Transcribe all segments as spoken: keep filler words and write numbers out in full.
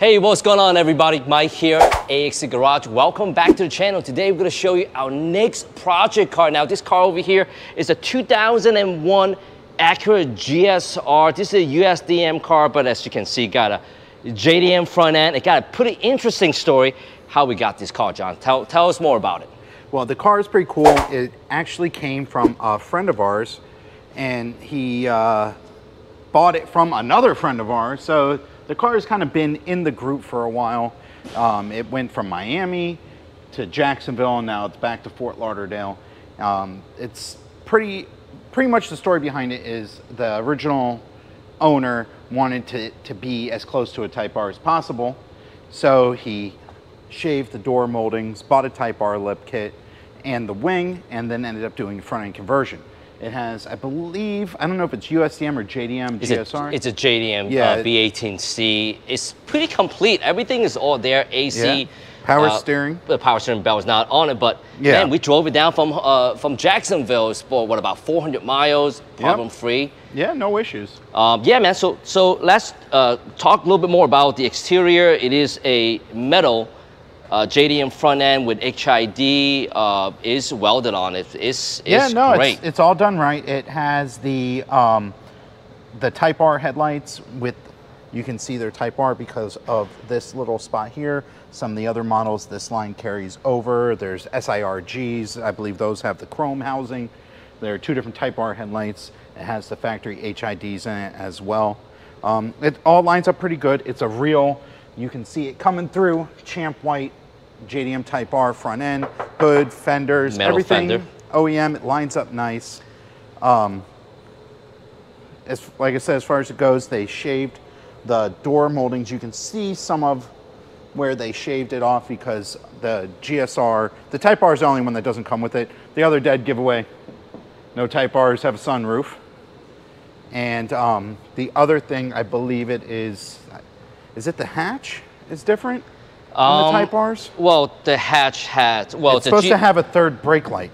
Hey, what's going on everybody? Mike here, A X C Garage. Welcome back to the channel. Today we're going to show you our next project car. Now this car over here is a two thousand one Acura G S R. This is a U S D M car, but as you can see, got a J D M front end. It got a pretty interesting story how we got this car, John. Tell, tell us more about it. Well, the car is pretty cool. It actually came from a friend of ours, and he uh, bought it from another friend of ours. So the car has kind of been in the group for a while. Um, it went from Miami to Jacksonville, and now it's back to Fort Lauderdale. Um, it's pretty, pretty much the story behind it is the original owner wanted to, to be as close to a Type R as possible. So he shaved the door moldings, bought a Type R lip kit and the wing, and then ended up doing front end conversion. It has, I believe, I don't know if it's U S D M or J D M, G S R. It's a J D M, yeah, uh, B eighteen C. It's pretty complete. Everything is all there, A C. Yeah. Power uh, steering. The power steering bell is not on it, but yeah, man, we drove it down from uh, from Jacksonville for, what, about four hundred miles, problem-free. Yep. Yeah, no issues. Um, yeah, man, so, so let's uh, talk a little bit more about the exterior. It is a metal Uh, J D M front end with H I D, uh, is welded on it. It's, it's yeah, no, great. It's, it's all done right. It has the um, the Type R headlights with, you can see their Type R because of this little spot here. Some of the other models, this line carries over. There's S I R Gs. I believe those have the chrome housing. There are two different Type R headlights. It has the factory H I Ds in it as well. Um, it all lines up pretty good. It's a real, you can see it coming through, champ white J D M Type R front end, hood, fenders, metal, everything fender. O E M. It lines up nice. Um, as like I said, as far as it goes, they shaved the door moldings. You can see some of where they shaved it off because the G S R, the Type R is the only one that doesn't come with it. The other dead giveaway, no Type Rs have a sunroof. And um, the other thing, I believe it is, is it the hatch is different? On um, the Type R's? Well, the hatch has, well, it's supposed to have a third brake light.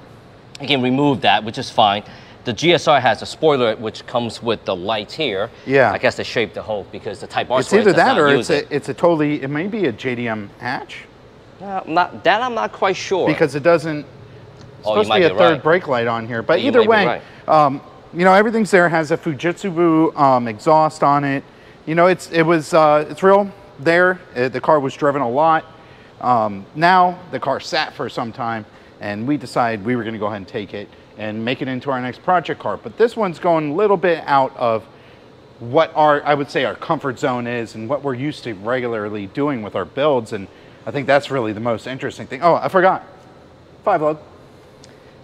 You can remove that, which is fine. The G S R has a spoiler, which comes with the lights here. Yeah. I guess they shaped the hole because the Type R. It's either that or it's a, it's a totally, it may be a J D M hatch. Uh, not, that I'm not quite sure. Because it doesn't, it's supposed to be a third brake light on here. But either way, um, you know, everything's there. It has a Fujitsubo um, exhaust on it. You know, it's, it was, uh, it's real. There, it, the car was driven a lot. Um, now the car sat for some time, and we decided we were going to go ahead and take it and make it into our next project car. But this one's going a little bit out of what our, I would say, our comfort zone is and what we're used to regularly doing with our builds. And I think that's really the most interesting thing. Oh, I forgot. Five lug.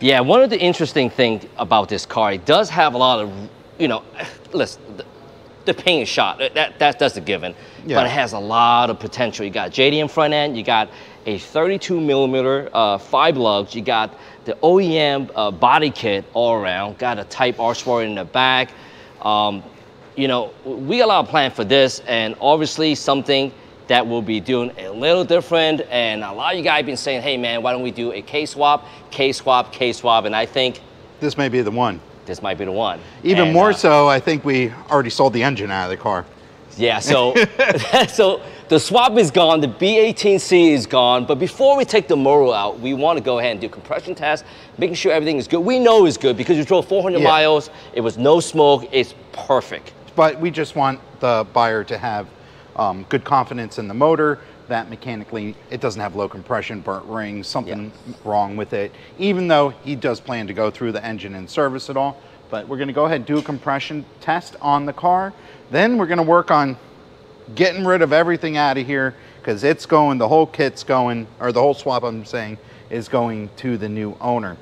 Yeah, one of the interesting things about this car, it does have a lot of, you know, listen, the paint is shot, that, that, that's a given. Yeah. But it has a lot of potential. You got J D M front end, you got a thirty-two millimeter uh, five lugs, you got the O E M uh, body kit all around, got a Type R spoiler in the back. Um, you know, we got a lot of plan for this, and obviously something that we'll be doing a little different. And a lot of you guys have been saying, hey man, why don't we do a K-Swap, K-Swap, K-Swap, and I think this may be the one. This might be the one. Even and, more uh, so, I think we already sold the engine out of the car. Yeah, so so the swap is gone, the B eighteen C is gone, but before we take the motor out, we want to go ahead and do compression tests, making sure everything is good. We know it's good because you drove four hundred yeah. miles, it was no smoke, it's perfect. But we just want the buyer to have um, good confidence in the motor, that mechanically it doesn't have low compression, burnt rings, something yeah. wrong with it, even though he does plan to go through the engine and service it all. But we're going to go ahead and do a compression test on the car. Then we're going to work on getting rid of everything out of here because it's going, the whole kit's going, or the whole swap, I'm saying, is going to the new owner.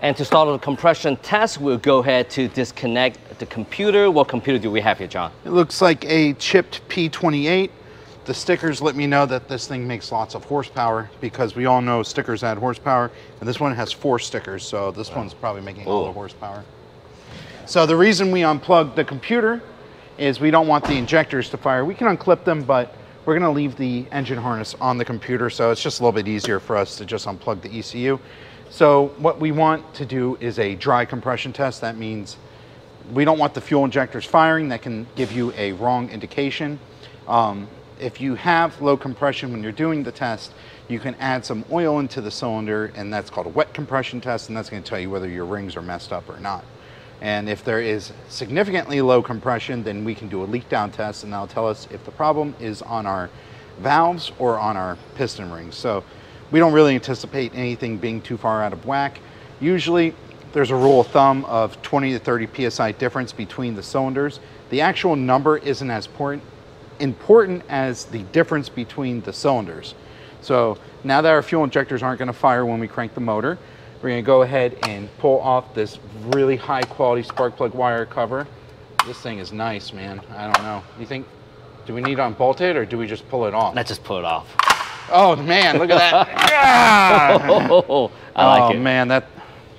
And to start the compression test, we'll go ahead to disconnect the computer. What computer do we have here, John? It looks like a chipped P twenty-eight. The stickers let me know that this thing makes lots of horsepower because we all know stickers add horsepower, and this one has four stickers, so this wow. one's probably making Ooh. all the horsepower. So the reason we unplugged the computer is we don't want the injectors to fire. We can unclip them, but we're gonna leave the engine harness on the computer, so it's just a little bit easier for us to just unplug the E C U. So what we want to do is a dry compression test. That means we don't want the fuel injectors firing. That can give you a wrong indication. Um, if you have low compression when you're doing the test, you can add some oil into the cylinder, and that's called a wet compression test, and that's going to tell you whether your rings are messed up or not. And if there is significantly low compression, then we can do a leak down test, and that'll tell us if the problem is on our valves or on our piston rings. So we don't really anticipate anything being too far out of whack. Usually there's a rule of thumb of twenty to thirty P S I difference between the cylinders. The actual number isn't as important, important as the difference between the cylinders. So now that our fuel injectors aren't gonna fire when we crank the motor, we're gonna go ahead and pull off this really high quality spark plug wire cover. This thing is nice, man. I don't know. You think, do we need to unbolt it or do we just pull it off? Let's just pull it off. Oh man, look at that. Oh, I like oh, it. Oh man, that,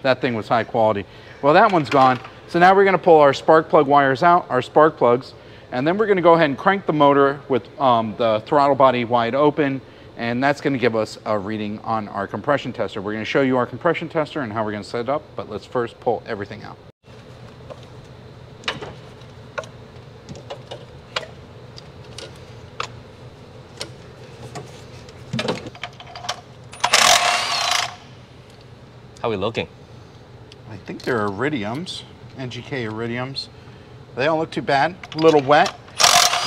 that thing was high quality. Well, that one's gone. So now we're gonna pull our spark plug wires out, our spark plugs, and then we're gonna go ahead and crank the motor with um, the throttle body wide open, and that's gonna give us a reading on our compression tester. We're gonna show you our compression tester and how we're gonna set it up, but let's first pull everything out. How are we looking? I think they're Iridiums, N G K Iridiums. They don't look too bad, a little wet.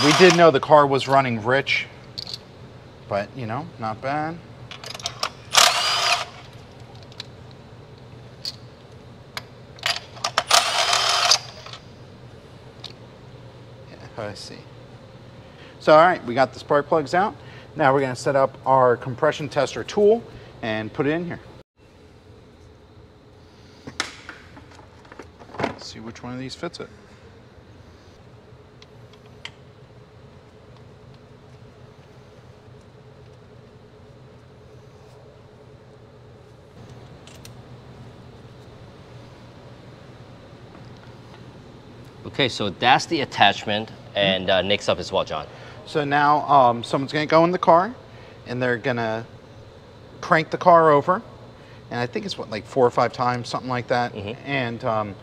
We did know the car was running rich, but you know, not bad. Yeah, I see. So all right, we got the spark plugs out. Now we're gonna set up our compression tester tool and put it in here. Let's see which one of these fits it. Okay, so that's the attachment, and uh, next up is what, John? So now um, someone's gonna go in the car and they're gonna crank the car over, and I think it's what, like four or five times, something like that. Mm-hmm. And um,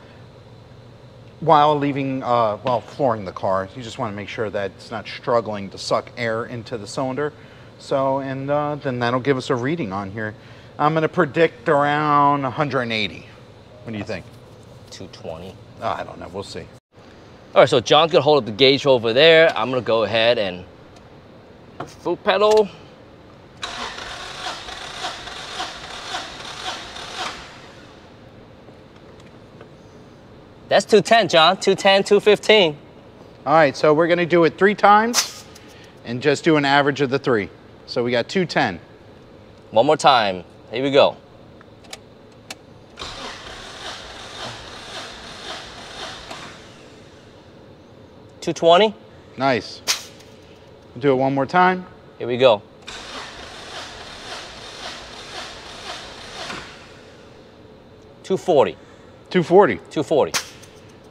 while leaving, uh, while flooring the car, you just wanna make sure that it's not struggling to suck air into the cylinder. So, and uh, then that'll give us a reading on here. I'm gonna predict around one hundred eighty. What do you think? two twenty. Oh, I don't know, we'll see. All right, so John's gonna hold up the gauge over there. I'm gonna go ahead and foot pedal. That's two ten, John, two ten, two fifteen. All right, so we're gonna do it three times and just do an average of the three. So we got two ten. One more time, here we go. two twenty. Nice. Do it one more time. Here we go. two forty. two forty. two forty.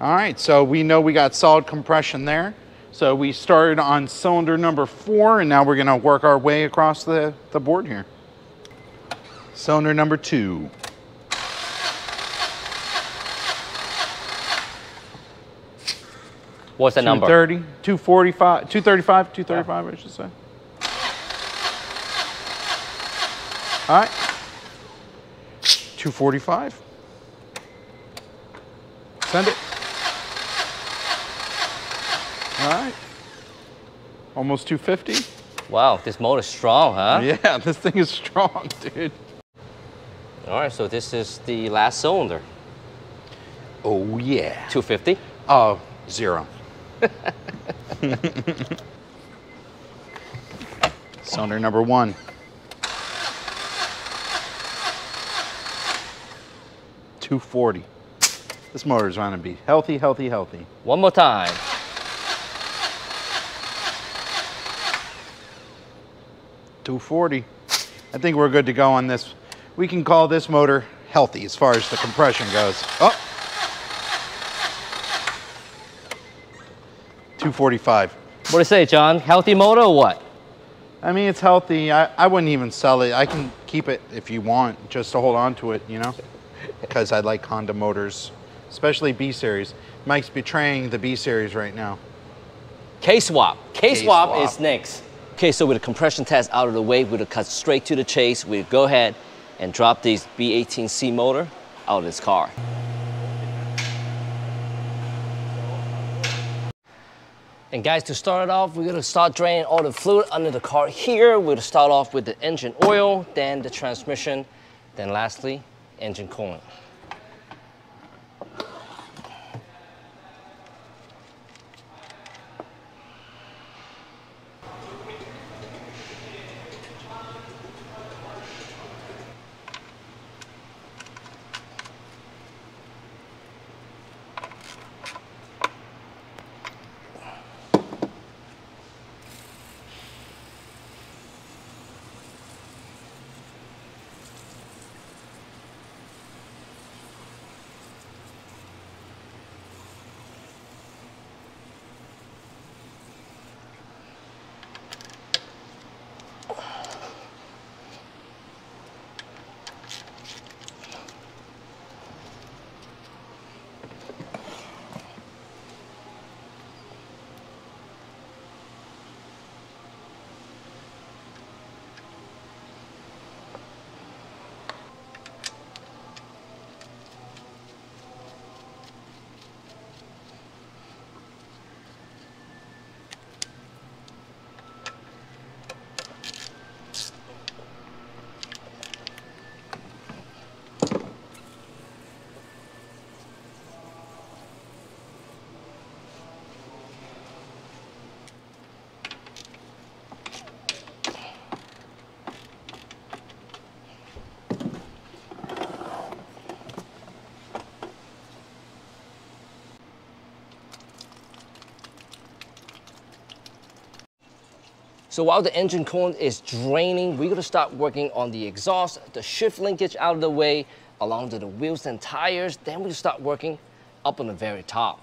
All right, so we know we got solid compression there. So we started on cylinder number four, and now we're gonna work our way across the, the board here. Cylinder number two. What's the number? two thirty, two forty-five, two thirty-five, two thirty-five, yeah. I should say. All right, two forty-five. Send it. All right, almost two fifty. Wow, this motor's strong, huh? Yeah, this thing is strong, dude. All right, so this is the last cylinder. Oh yeah. two fifty? Oh, uh, zero. Cylinder number one. two forty. This motor is going to be healthy, healthy, healthy. One more time. two forty. I think we're good to go on this. We can call this motor healthy as far as the compression goes. Oh. two forty-five. What do you say, John? Healthy motor or what? I mean, it's healthy. I, I wouldn't even sell it. I can keep it if you want, just to hold on to it, you know? Because I like Honda motors, especially B series. Mike's betraying the B series right now. K-Swap. K-Swap is next. Okay, so with the compression test out of the way, we'll cut straight to the chase. We'll go ahead and drop this B eighteen C motor out of this car. And guys, to start it off, we're gonna start draining all the fluid under the car here. We're gonna start off with the engine oil, then the transmission, then lastly, engine coolant. So while the engine coolant is draining, we're gonna start working on the exhaust, the shift linkage out of the way, along to the wheels and tires, then we're gonna start working up on the very top.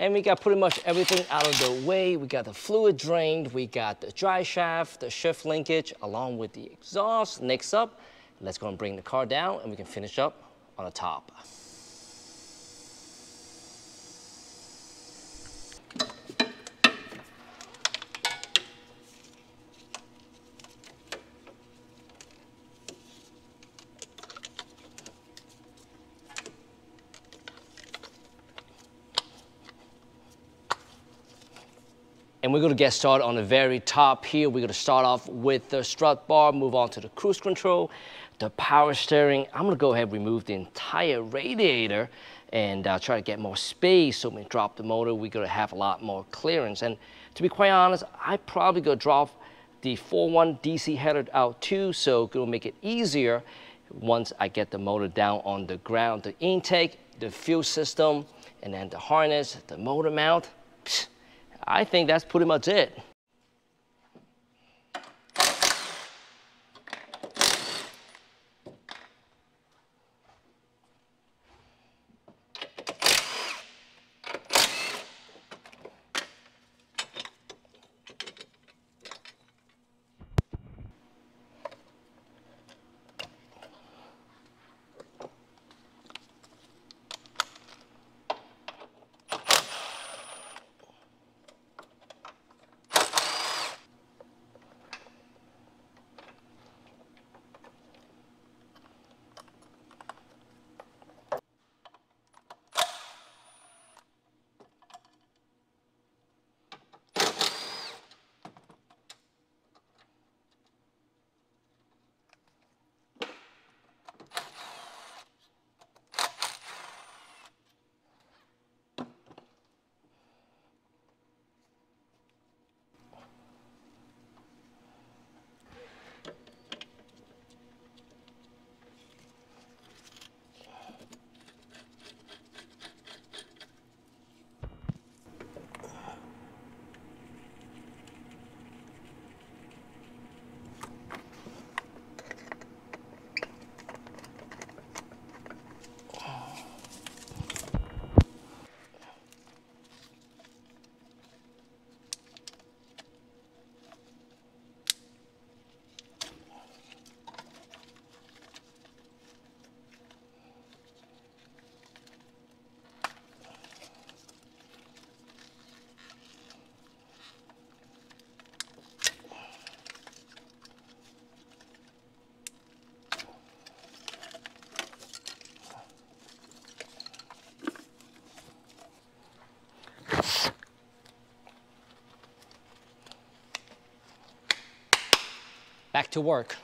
And we got pretty much everything out of the way. We got the fluid drained, we got the dry shaft, the shift linkage, along with the exhaust. Next up, let's go and bring the car down and we can finish up on the top. And we're going to get started on the very top here. We're going to start off with the strut bar, move on to the cruise control, the power steering. I'm going to go ahead and remove the entire radiator and uh, try to get more space. So when we drop the motor, we're going to have a lot more clearance. And to be quite honest, I probably going to drop the four one D C header out too. So it'll make it easier once I get the motor down on the ground. The intake, the fuel system, and then the harness, the motor mount. Psh, I think that's pretty much it. Back to work.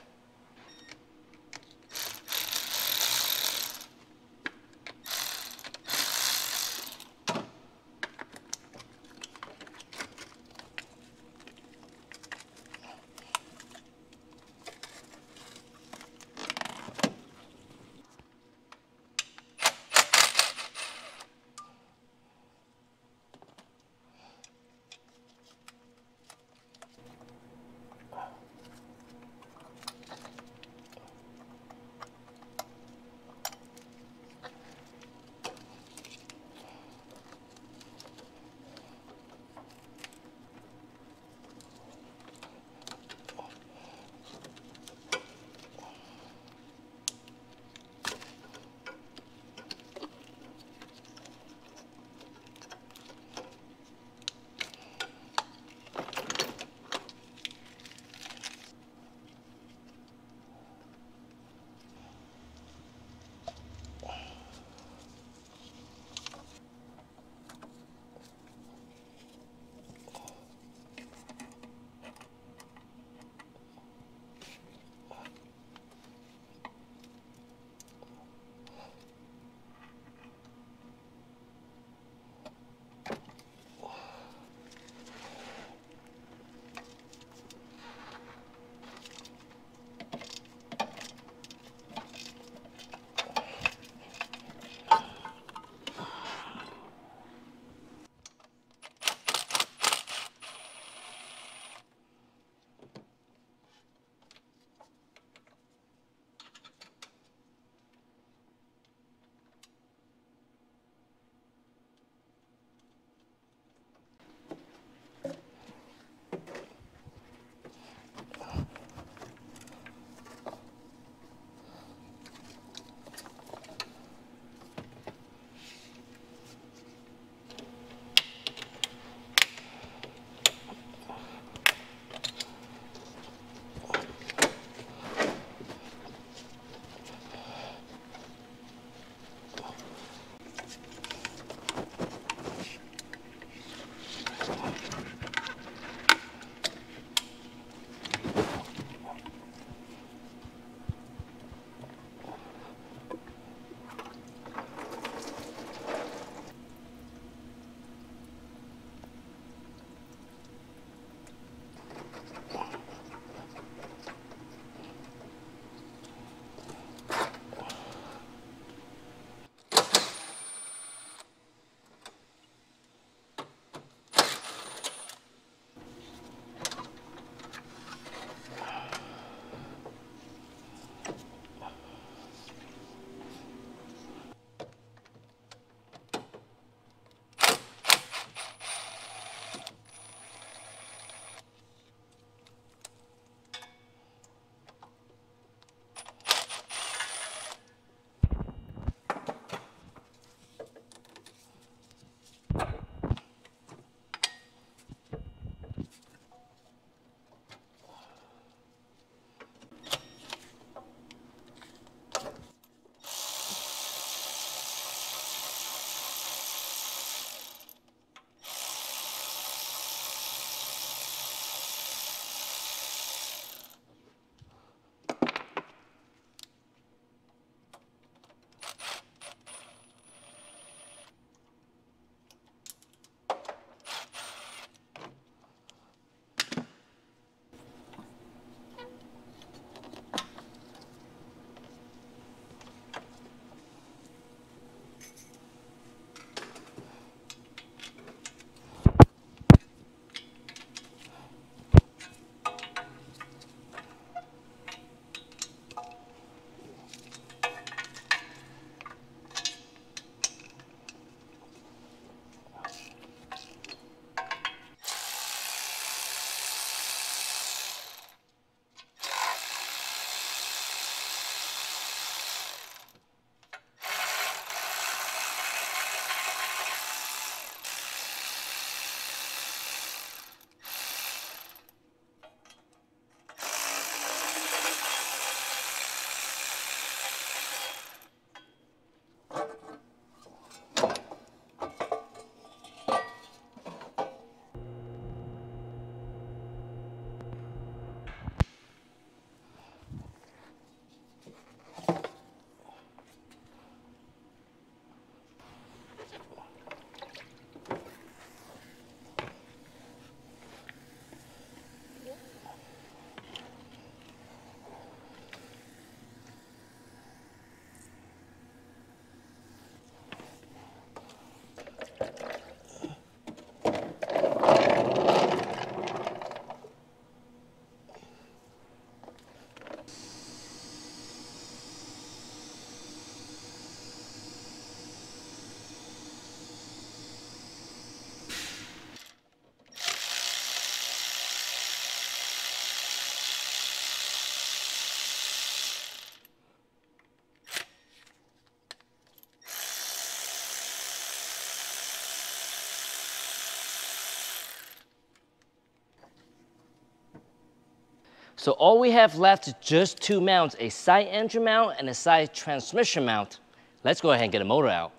So all we have left is just two mounts, a side engine mount and a side transmission mount. Let's go ahead and get the motor out.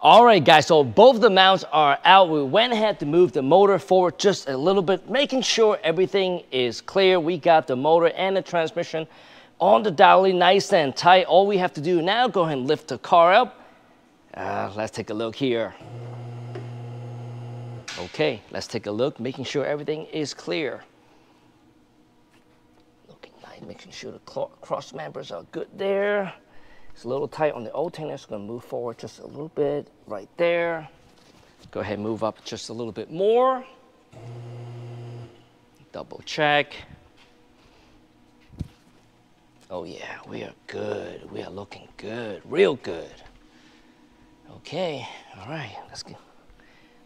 All right, guys, so both the mounts are out. We went ahead to move the motor forward just a little bit, making sure everything is clear. We got the motor and the transmission on the dolly, nice and tight. All we have to do now, go ahead and lift the car up. Uh, let's take a look here. Okay, let's take a look, making sure everything is clear. Looking nice, making sure the cross members are good there. It's a little tight on the alternator, it's going to move forward just a little bit right there. Go ahead and move up just a little bit more. Double check. Oh yeah, we are good. We are looking good, real good. Okay, all right, let's go.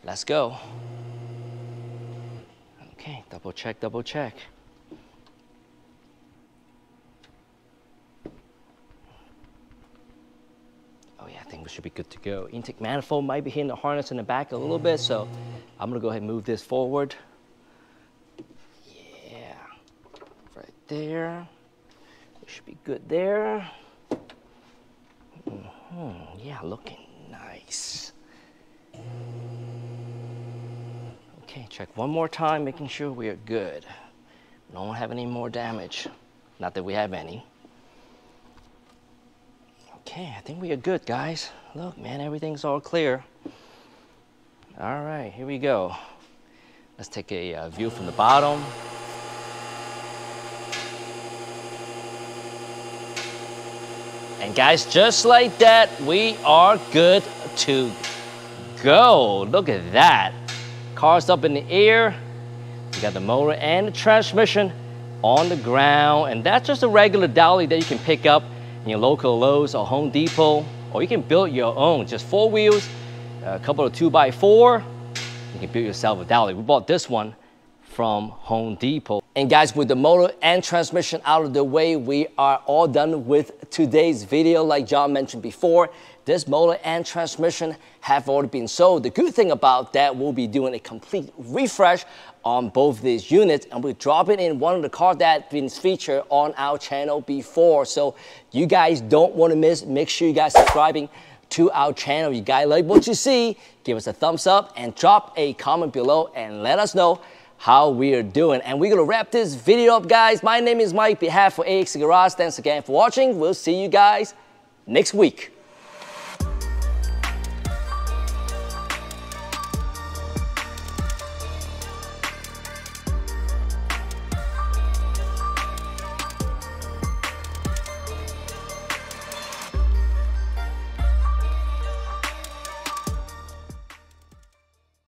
Let's go. Okay, double check, double check. Should be good to go. Intake manifold might be hitting the harness in the back a little bit, so I'm gonna go ahead and move this forward. Yeah, right there. It should be good there. Mm-hmm. Yeah, looking nice. Okay, check one more time, making sure we are good. Don't have any more damage. Not that we have any. Okay, I think we are good, guys. Look, man, everything's all clear. All right, here we go. Let's take a uh, view from the bottom. And guys, just like that, we are good to go. Look at that. Car's up in the air. We got the motor and the transmission on the ground. And that's just a regular dolly that you can pick up in your local Lowe's or Home Depot, or you can build your own. Just four wheels, a couple of two by four, you can build yourself a dolly. We bought this one from Home Depot. And guys, with the motor and transmission out of the way, we are all done with today's video. Like John mentioned before, this motor and transmission have already been sold. The good thing about that, we'll be doing a complete refresh on both these units, and we'll drop it in one of the cars that's been featured on our channel before. So you guys don't want to miss, make sure you guys subscribing to our channel. You guys like what you see, give us a thumbs up and drop a comment below and let us know how we are doing. And we're gonna wrap this video up, guys. My name is Mike, behalf of A X C Garage. Thanks again for watching. We'll see you guys next week.